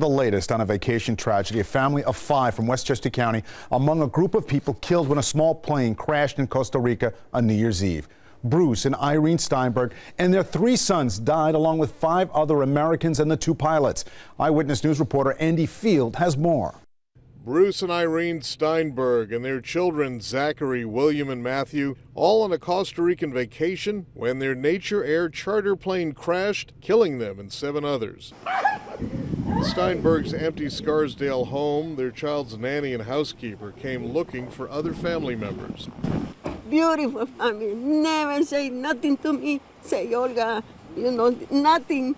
The latest on a vacation tragedy, a family of five from Westchester County among a group of people killed when a small plane crashed in Costa Rica on New Year's Eve. Bruce and Irene Steinberg and their three sons died along with five other Americans and the two pilots. Eyewitness News reporter Andy Field has more. Bruce and Irene Steinberg and their children Zachary, William, and Matthew, all on a Costa Rican vacation when their Nature Air charter plane crashed, killing them and seven others. In Steinberg's empty Scarsdale home, their child's nanny and housekeeper came looking for other family members. Beautiful family, never say nothing to me, say Olga, you know, nothing.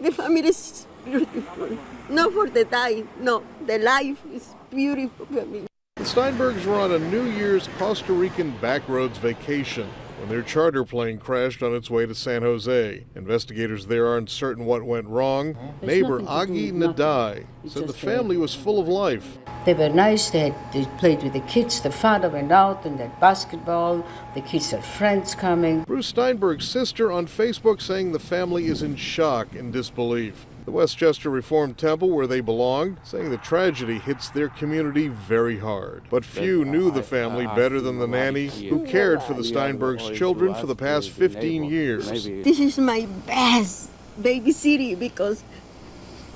The family is beautiful. Not for the die, no, the life is beautiful for me. The Steinbergs were on a New Year's Costa Rican backroads vacation when their charter plane crashed on its way to San Jose. Investigators there aren't certain what went wrong. Neighbor Agi Nadai said the family was full of life. They were nice, they played with the kids, the father went out and had basketball, the kids had friends coming. Bruce Steinberg's sister on Facebook saying the family is in shock and disbelief. The Westchester Reformed Temple, where they belonged, saying the tragedy hits their community very hard. But few knew the family better than the nanny who cared for the Steinbergs' children for the past 15 years. This is my best baby city because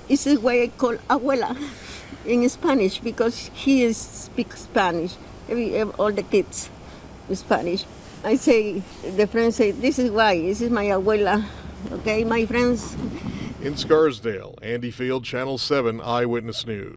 this is why I call abuela in Spanish, because he speaks Spanish, all the kids Spanish. I say, the friends say, this is why, this is my abuela, okay, my friends. In Scarsdale, Andy Field, Channel 7 Eyewitness News.